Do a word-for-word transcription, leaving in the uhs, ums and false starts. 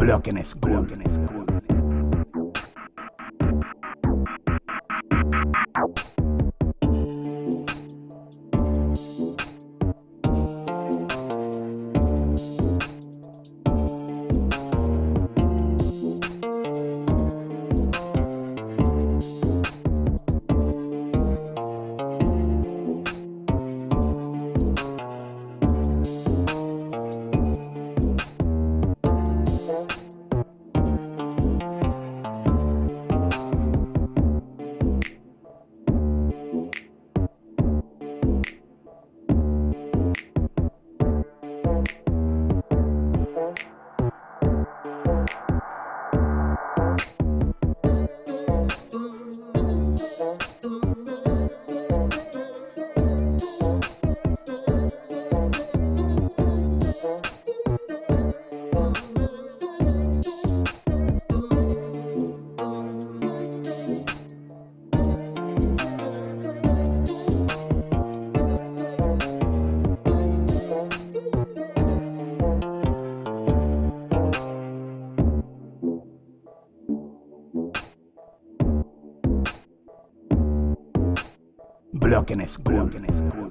Glocken ist cool. Glocken ist cool. Glocken ist Glocken ist